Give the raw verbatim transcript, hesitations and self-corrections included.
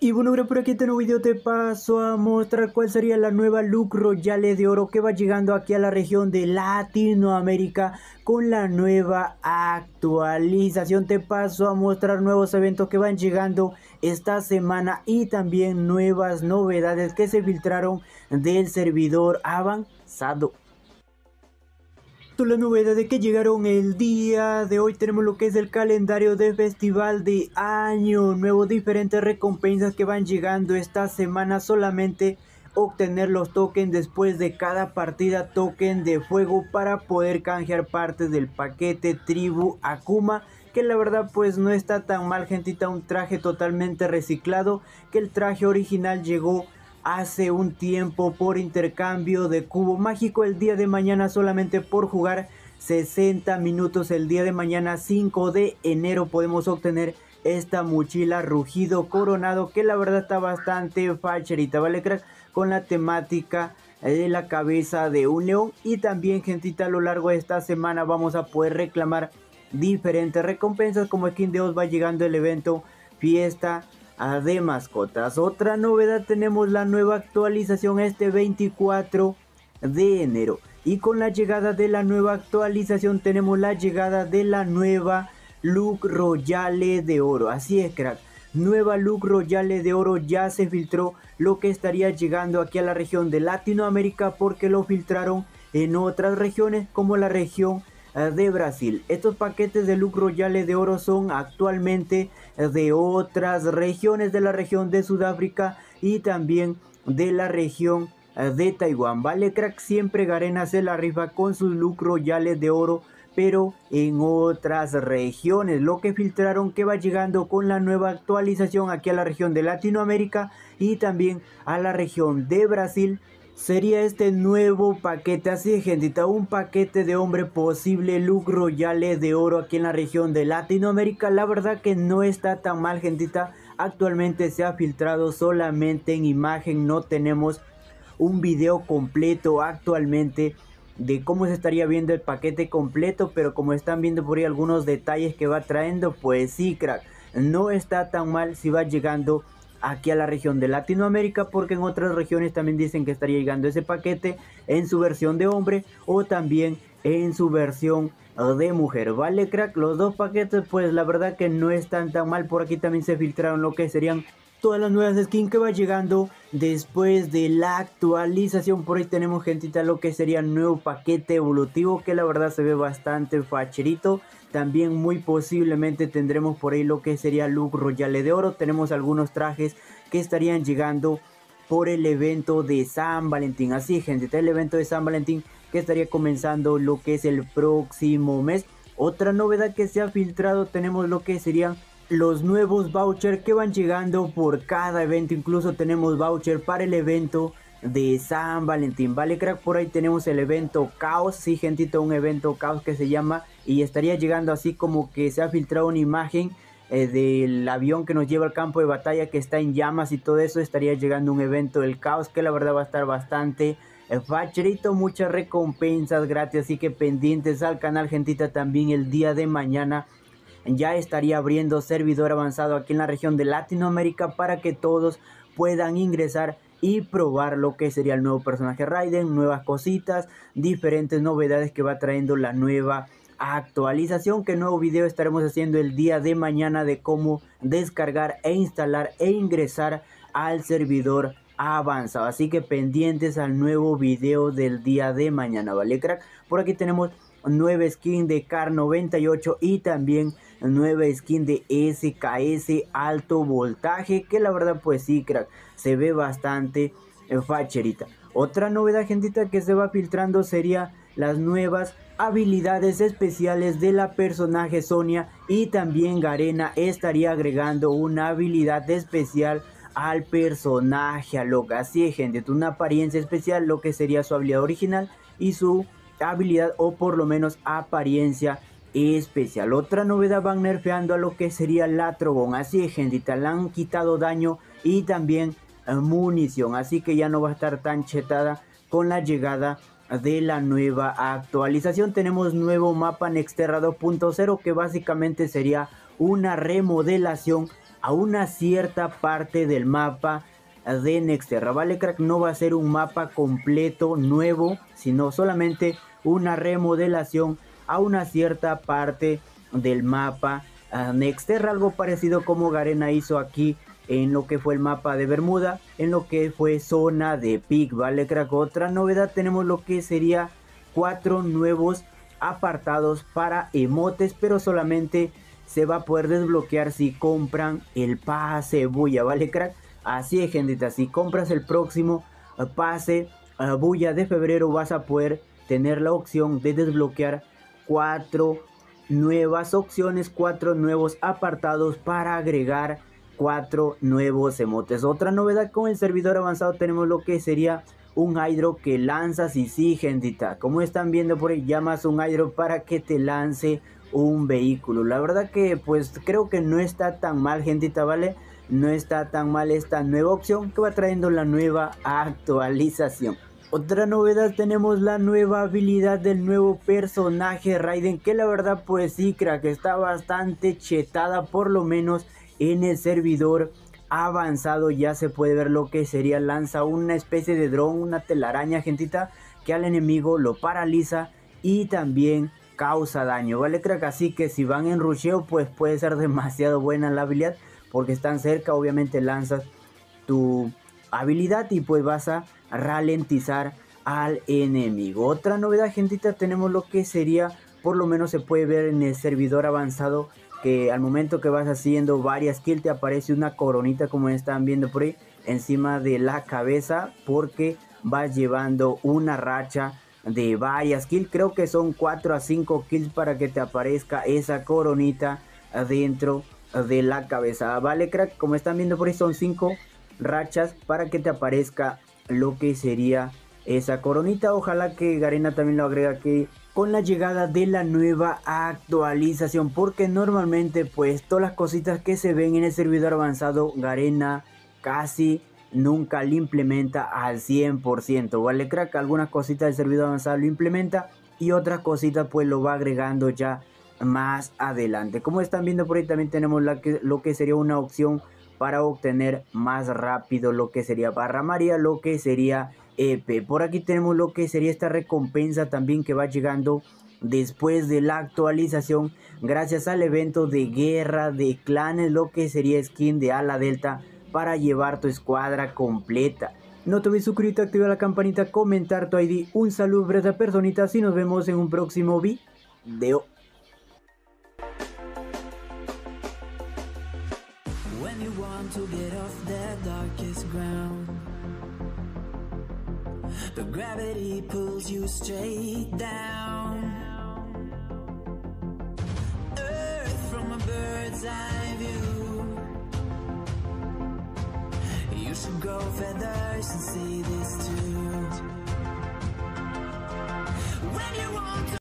Y bueno, por aquí en este nuevo video te paso a mostrar cuál sería la nueva Luck Royale de oro que va llegando aquí a la región de Latinoamérica con la nueva actualización. Te paso a mostrar nuevos eventos que van llegando esta semana y también nuevas novedades que se filtraron del servidor avanzado. Las novedades que llegaron el día de hoy: tenemos lo que es el calendario de festival de año nuevo, diferentes recompensas que van llegando esta semana, solamente obtener los tokens después de cada partida, token de fuego para poder canjear parte del paquete tribu Akuma, que la verdad pues no está tan mal, gentita. Un traje totalmente reciclado, que el traje original llegó hace un tiempo por intercambio de cubo mágico. El día de mañana, solamente por jugar sesenta minutos, el día de mañana cinco de enero, podemos obtener esta mochila rugido coronado, que la verdad está bastante facherita, vale crack, con la temática de la cabeza de un león. Y también, gentita, a lo largo de esta semana vamos a poder reclamar diferentes recompensas como skin de os. Va llegando el evento fiesta de mascotas. Otra novedad, tenemos la nueva actualización este veinticuatro de enero, y con la llegada de la nueva actualización tenemos la llegada de la nueva Luck Royale de oro. Así es, crack, nueva Luck Royale de oro. Ya se filtró lo que estaría llegando aquí a la región de Latinoamérica, porque lo filtraron en otras regiones como la región de Brasil. Estos paquetes de Luck Royale de oro son actualmente de otras regiones, de la región de Sudáfrica y también de la región de Taiwán, vale crack. Siempre Garena se la rifa con sus Luck Royale de oro, pero en otras regiones. Lo que filtraron que va llegando con la nueva actualización aquí a la región de Latinoamérica y también a la región de Brasil sería este nuevo paquete. Así es, gentita, un paquete de hombre, posible Luck Royale de oro aquí en la región de Latinoamérica. La verdad que no está tan mal, gentita. Actualmente se ha filtrado solamente en imagen, no tenemos un video completo actualmente de cómo se estaría viendo el paquete completo, pero como están viendo por ahí algunos detalles que va trayendo, pues sí, crack, no está tan mal si va llegando aquí a la región de Latinoamérica, porque en otras regiones también dicen que estaría llegando ese paquete en su versión de hombre o también en su versión de mujer, vale crack. Los dos paquetes pues la verdad que no están tan mal. Por aquí también se filtraron lo que serían todas las nuevas skins que va llegando después de la actualización. Por ahí tenemos, gentita, lo que sería nuevo paquete evolutivo, que la verdad se ve bastante facherito. También muy posiblemente tendremos por ahí lo que sería Luck Royale de oro. Tenemos algunos trajes que estarían llegando por el evento de San Valentín. Así, gente, el evento de San Valentín que estaría comenzando lo que es el próximo mes. Otra novedad que se ha filtrado, tenemos lo que serían los nuevos vouchers que van llegando por cada evento. Incluso tenemos voucher para el evento de San Valentín, vale crack. Por ahí tenemos el evento caos, sí, gentito, un evento caos que se llama, y estaría llegando así como que se ha filtrado una imagen eh, del avión que nos lleva al campo de batalla, que está en llamas y todo eso. Estaría llegando un evento del caos que la verdad va a estar bastante eh, facherito, muchas recompensas gratis, así que pendientes al canal, gentita. También el día de mañana ya estaría abriendo servidor avanzado aquí en la región de Latinoamérica para que todos puedan ingresar y probar lo que sería el nuevo personaje Raiden, nuevas cositas, diferentes novedades que va trayendo la nueva actualización. Que nuevo video estaremos haciendo el día de mañana de cómo descargar e instalar e ingresar al servidor avanzado. Así que pendientes al nuevo video del día de mañana, vale crack. Por aquí tenemos nueva skin de Kar noventa y ocho y también nueva skin de S K S alto voltaje, que la verdad pues sí, crack, se ve bastante facherita. Otra novedad, gentita, que se va filtrando sería las nuevas habilidades especiales de la personaje Sonia, y también Garena estaría agregando una habilidad especial al personaje Alok. Así es, gente, una apariencia especial, lo que sería su habilidad original y su habilidad, o por lo menos apariencia especial. Otra novedad, van nerfeando a lo que sería la Trogón. Así es, gentita, le han quitado daño y también munición, así que ya no va a estar tan chetada con la llegada de la nueva actualización. Tenemos nuevo mapa Nexterra dos punto cero, que básicamente sería una remodelación a una cierta parte del mapa de Nexterra. Vale, crack, no va a ser un mapa completo nuevo, sino solamente una remodelación a una cierta parte del mapa Nexterra, algo parecido como Garena hizo aquí en lo que fue el mapa de Bermuda, en lo que fue zona de pick. Vale, crack, otra novedad, tenemos lo que sería cuatro nuevos apartados para emotes, pero solamente se va a poder desbloquear si compran el pase bulla. Vale, crack, así es, gentita, si compras el próximo pase bulla de febrero vas a poder tener la opción de desbloquear cuatro nuevas opciones, cuatro nuevos apartados para agregar cuatro nuevos emotes. Otra novedad con el servidor avanzado, tenemos lo que sería un hydro que lanzas. Y sí, gentita, como están viendo por ahí, llamas un hydro para que te lance un vehículo. La verdad que pues creo que no está tan mal, gentita, ¿vale? No está tan mal esta nueva opción que va trayendo la nueva actualización. Otra novedad, tenemos la nueva habilidad del nuevo personaje Raiden, que la verdad pues sí, crack, está bastante chetada, por lo menos en el servidor avanzado. Ya se puede ver lo que sería, lanza una especie de dron, una telaraña, gentita, que al enemigo lo paraliza y también causa daño. Vale, crack, así que si van en rusheo pues puede ser demasiado buena la habilidad, porque están cerca, obviamente lanzas tu habilidad y pues vas a ralentizar al enemigo. Otra novedad, gentita, tenemos lo que sería, por lo menos se puede ver en el servidor avanzado, que al momento que vas haciendo varias kills te aparece una coronita, como están viendo por ahí, encima de la cabeza, porque vas llevando una racha de varias kills. Creo que son cuatro a cinco kills para que te aparezca esa coronita dentro de la cabeza. Vale, crack, como están viendo por ahí, son cinco rachas para que te aparezca lo que sería esa coronita. Ojalá que Garena también lo agrega aquí con la llegada de la nueva actualización, porque normalmente pues todas las cositas que se ven en el servidor avanzado, Garena casi nunca lo implementa al cien por ciento. Vale, crack, algunas cositas del servidor avanzado lo implementa y otras cositas pues lo va agregando ya más adelante. Como están viendo por ahí, también tenemos la que, lo que sería una opción para obtener más rápido lo que sería barra María, lo que sería E P. Por aquí tenemos lo que sería esta recompensa también, que va llegando después de la actualización, gracias al evento de guerra de clanes, lo que sería skin de ala delta para llevar tu escuadra completa. No te olvides suscribirte, activar la campanita, comentar tu I D. Un saludo, breve personitas, y nos vemos en un próximo video. When you want to get off the darkest ground, the gravity pulls you straight down. Earth from a bird's eye view. You should grow feathers and see this too. When you want to